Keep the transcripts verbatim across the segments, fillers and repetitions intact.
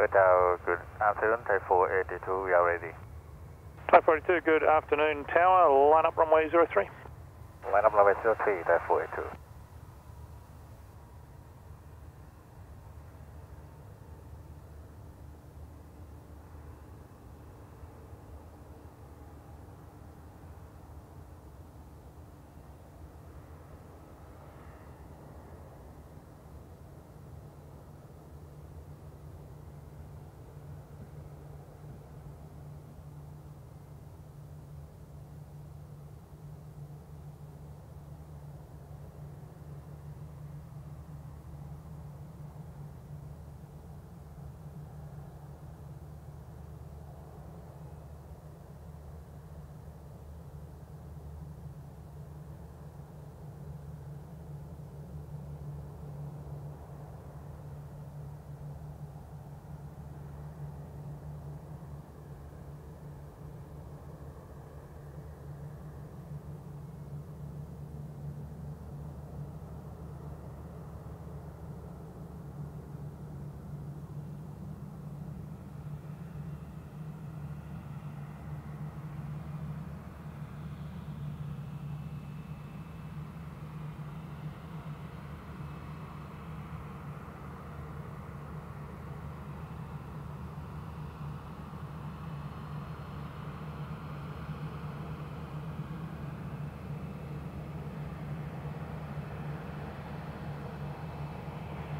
Hotel, good afternoon, T G four eight two, we are ready. T G four eight two, good afternoon, tower, line up runway zero three. Line up runway zero three, T G four eight two. T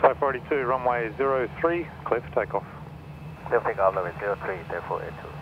G four eight two, runway zero three, clear for takeoff. Clear for takeoff, runway zero three, T G four eight two.